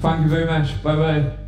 Thank you very much. Bye bye.